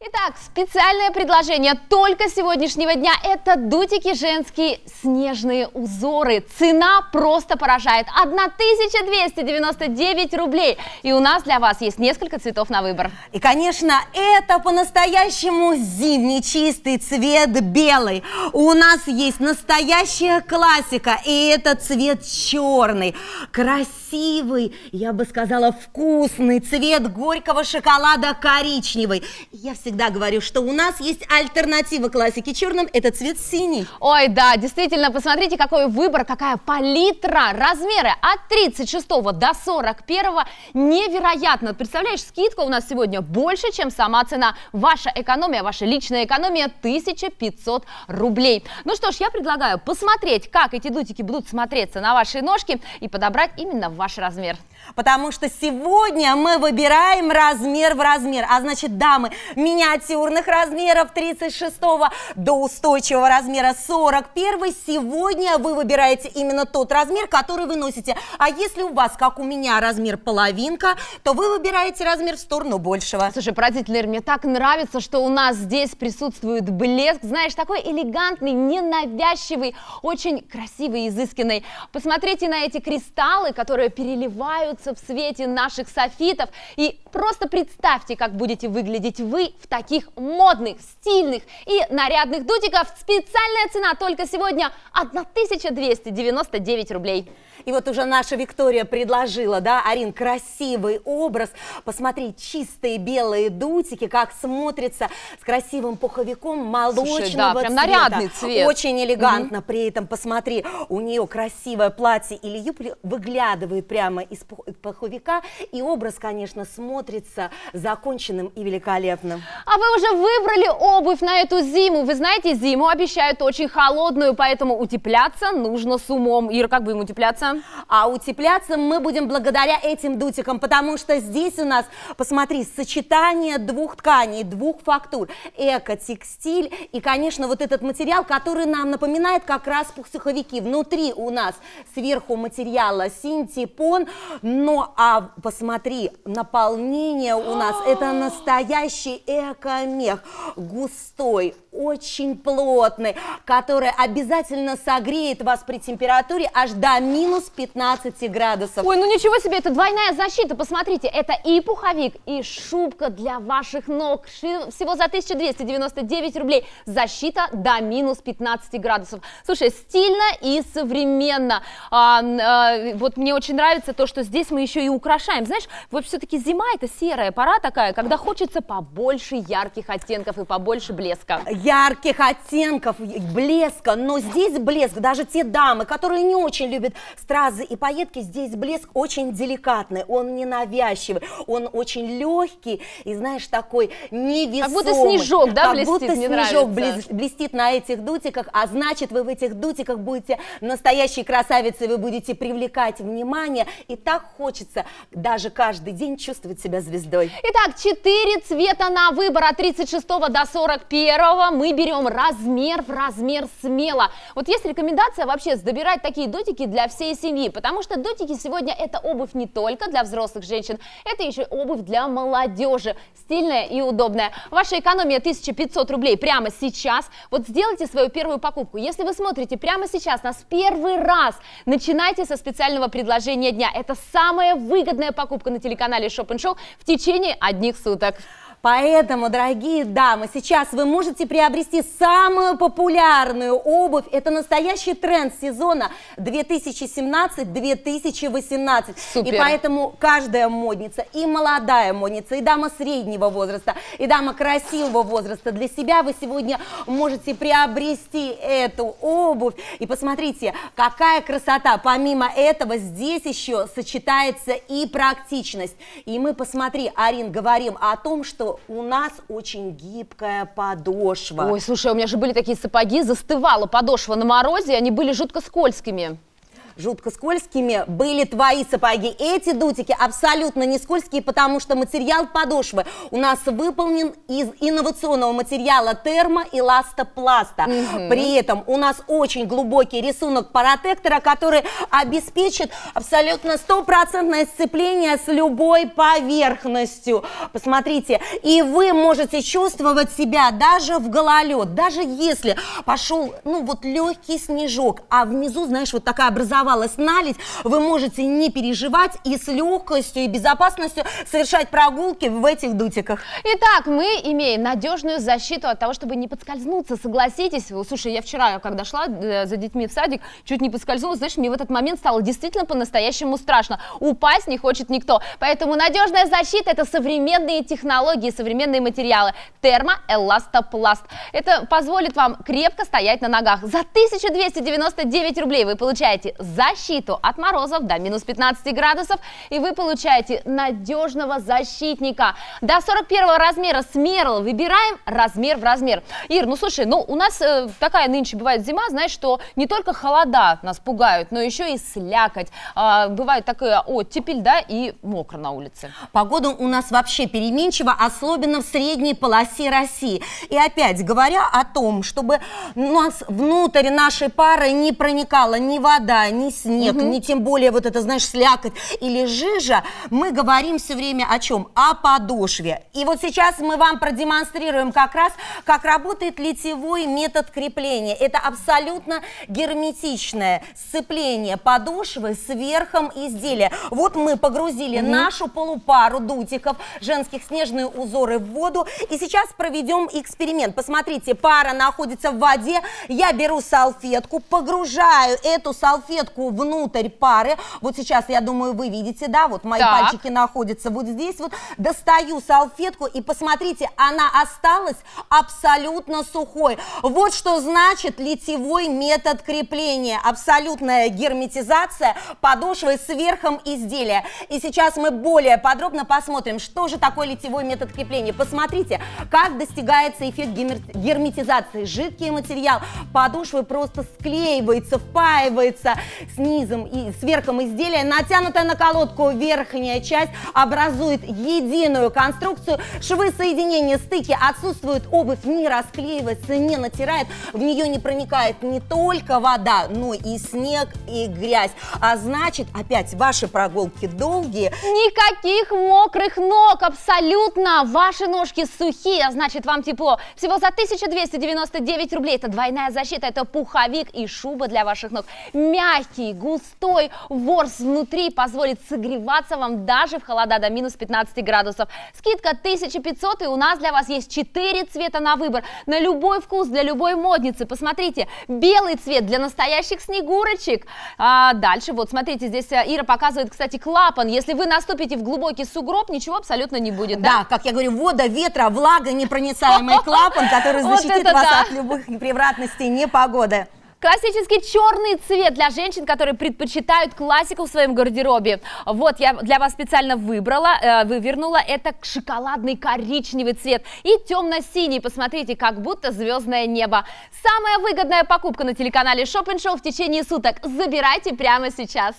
Итак, специальное предложение только сегодняшнего дня – это дутики женские снежные узоры. Цена просто поражает – 1299 рублей. И у нас для вас есть несколько цветов на выбор. И, конечно, это по-настоящему зимний чистый цвет белый. У нас есть настоящая классика, и это цвет черный, красивый, я бы сказала, вкусный цвет горького шоколада коричневый. Я всегда говорю, что у нас есть альтернатива классике черным, это цвет синий. Ой, да, действительно, посмотрите, какой выбор, какая палитра, размеры от 36 до 41, невероятно. Представляешь, скидка у нас сегодня больше, чем сама цена. Ваша экономия, ваша личная экономия 1500 рублей. Ну что ж, я предлагаю посмотреть, как эти дутики будут смотреться на вашей ножке и подобрать именно ваш размер. Потому что сегодня мы выбираем размер в размер, а значит, дамы, миниатюрных размеров 36 до устойчивого размера 41. Сегодня вы выбираете именно тот размер, который вы носите. А если у вас, как у меня, размер половинка, то вы выбираете размер в сторону большего. Слушай, поразительно, мне так нравится, что у нас здесь присутствует блеск. Знаешь, такой элегантный, ненавязчивый, очень красивый, изысканный. Посмотрите на эти кристаллы, которые переливаются в свете наших софитов. И просто представьте, как будете выглядеть вы в таких модных, стильных и нарядных дутиках. Специальная цена только сегодня 1299 рублей. И вот уже наша Виктория предложила, да, Арин, красивый образ. Посмотри, чистые белые дутики, как смотрится с красивым пуховиком молочного цвета. Да, прям нарядный цвет. Очень элегантно. При этом, посмотри, у нее красивое платье или юбка выглядывает прямо из пуховика. И образ, конечно, смотрится законченным и великолепным. А вы уже выбрали обувь на эту зиму? Вы знаете, зиму обещают очень холодную, поэтому утепляться нужно с умом. Ира, как будем утепляться? А утепляться мы будем благодаря этим дутикам, потому что здесь у нас, посмотри, сочетание двух тканей, двух фактур, эко-текстиль и, конечно, вот этот материал, который нам напоминает как раз пуховики. Внутри у нас сверху материала синтепон, но, а посмотри, наполнение у нас это настоящий эко-мех, густой, очень плотный, который обязательно согреет вас при температуре аж до -15 градусов. Ой, ну ничего себе, это двойная защита, посмотрите, это и пуховик, и шубка для ваших ног, всего за 1299 рублей, защита до -15 градусов. Слушай, стильно и современно, вот мне очень нравится то, что здесь мы еще и украшаем, знаешь, вот все-таки зима это серая пора такая, когда хочется побольше ярких оттенков и побольше блеска. Ярких оттенков, блеска, но здесь блеск, даже те дамы, которые не очень любят стразы и пайетки, здесь блеск очень деликатный, он ненавязчивый, он очень легкий и, знаешь, такой невесомый. Как будто снежок, да, блестит, как будто снежок блестит на этих дутиках, а значит, вы в этих дутиках будете настоящей красавицей, вы будете привлекать внимание, и так хочется даже каждый день чувствовать себя звездой. Итак, 4 цвета на выбор, от 36 до 41 мы берем размер в размер смело. Вот есть рекомендация вообще добирать такие дутики для всей семьи, потому что дутики сегодня это обувь не только для взрослых женщин, это еще обувь для молодежи, стильная и удобная. Ваша экономия 1500 рублей прямо сейчас. Вот сделайте свою первую покупку. Если вы смотрите прямо сейчас нас первый раз, начинайте со специального предложения дня. Это самая выгодная покупка на телеканале Shop and Show в течение одних суток. Поэтому, дорогие дамы, сейчас вы можете приобрести самую популярную обувь. Это настоящий тренд сезона 2017-2018. Супер. И поэтому каждая модница, и молодая модница, и дама среднего возраста, и дама красивого возраста, для себя вы сегодня можете приобрести эту обувь. И посмотрите, какая красота. Помимо этого, здесь еще сочетается и практичность. И мы, посмотри, Арин, говорим о том, что у нас очень гибкая подошва. Ой, слушай, у меня же были такие сапоги, застывала подошва на морозе, они были жутко скользкими. жутко скользкими были твои сапоги. Эти дутики абсолютно не скользкие, потому что материал подошвы у нас выполнен из инновационного материала термоэластопласта. При этом у нас очень глубокий рисунок паратектора, который обеспечит абсолютно стопроцентное сцепление с любой поверхностью. Посмотрите, и вы можете чувствовать себя даже в гололед, даже если пошел, ну вот, легкий снежок, а внизу, знаешь, вот такая образовалась наледь, вы можете не переживать и с легкостью и безопасностью совершать прогулки в этих дутиках. Итак, мы имеем надежную защиту от того, чтобы не подскользнуться, согласитесь. Слушай, я вчера, когда шла за детьми в садик, чуть не подскользнулась, знаешь, мне в этот момент стало действительно по-настоящему страшно. Упасть не хочет никто. Поэтому надежная защита – это современные технологии, современные материалы. Термоэластопласт. Это позволит вам крепко стоять на ногах. За 1299 рублей вы получаете защиту от морозов до минус 15 градусов, и вы получаете надежного защитника. До 41 размера с мерл выбираем размер в размер. Ир, ну слушай, ну у нас такая нынче бывает зима, знаешь, что не только холода нас пугают, но еще и слякоть. Бывает такая оттепель, да, и мокро на улице. Погода у нас вообще переменчива, особенно в средней полосе России. И опять, говоря о том, чтобы у нас внутрь нашей пары не проникала ни вода, ни снег, ни тем более вот это, знаешь, слякоть или жижа, мы говорим все время о чем? О подошве. И вот сейчас мы вам продемонстрируем как раз, как работает литьевой метод крепления. Это абсолютно герметичное сцепление подошвы с верхом изделия. Вот мы погрузили нашу полупару дутиков женских «Снежные узоры» в воду, и сейчас проведем эксперимент. Посмотрите, пара находится в воде, я беру салфетку, погружаю эту салфетку внутрь пары. Вот сейчас, я думаю, вы видите, да, вот мои пальчики находятся вот здесь вот. Достаю салфетку, и посмотрите, она осталась абсолютно сухой. Вот что значит литьевой метод крепления. Абсолютная герметизация подошвы с верхом изделия. И сейчас мы более подробно посмотрим, что же такое литьевой метод крепления. Посмотрите, как достигается эффект герметизации. Жидкий материал подошвы просто склеивается, впаивается снизом и сверхом изделия. Натянутая на колодку верхняя часть образует единую конструкцию. Швы соединения, стыки отсутствуют, обувь не расклеивается, не натирает, в нее не проникает не только вода, но и снег, и грязь. А значит, опять, ваши прогулки долгие. Никаких мокрых ног, абсолютно. Ваши ножки сухие, а значит, вам тепло. Всего за 1299 рублей. Это двойная защита, это пуховик и шуба для ваших ног. Мягкий, густой ворс внутри позволит согреваться вам даже в холода до минус 15 градусов. Скидка 1500, и у нас для вас есть 4 цвета на выбор, на любой вкус, для любой модницы. Посмотрите, белый цвет для настоящих снегурочек. А дальше, вот, смотрите, здесь Ира показывает, кстати, клапан. Если вы наступите в глубокий сугроб, ничего абсолютно не будет, да? Да, как я говорю, вода, ветра, влага, непроницаемый клапан, который защитит вас от любых превратностей непогоды. Классический черный цвет для женщин, которые предпочитают классику в своем гардеробе. Вот я для вас специально выбрала, вывернула. Это шоколадный коричневый цвет и темно-синий. Посмотрите, как будто звездное небо. Самая выгодная покупка на телеканале Shop and Show в течение суток. Забирайте прямо сейчас.